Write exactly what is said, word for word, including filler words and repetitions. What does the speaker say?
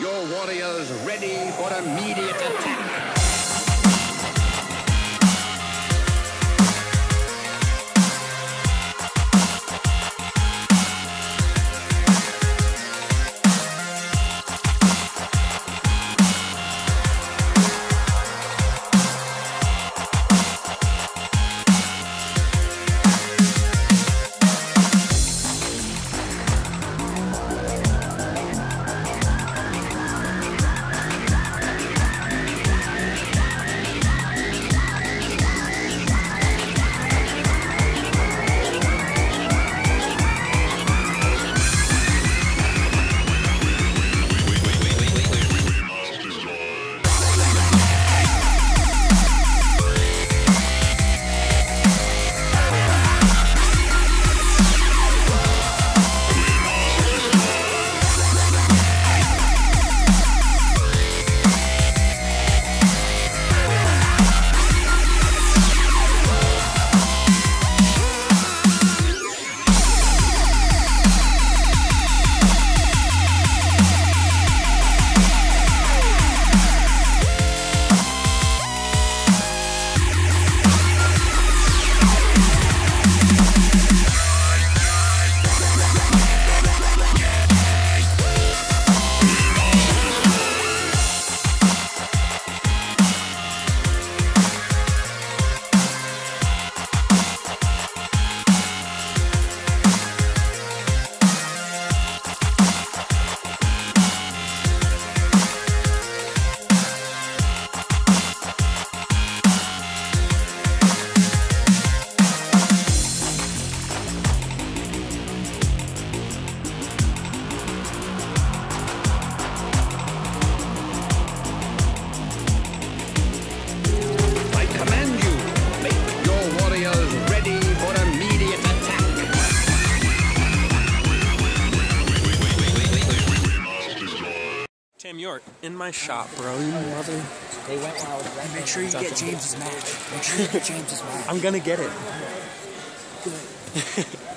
Your warriors ready for immediate attack. You're in my shop, bro. You mother. They went when I was right. Make sure you get James's match. Make sure you get James's match. I'm gonna get it. Good.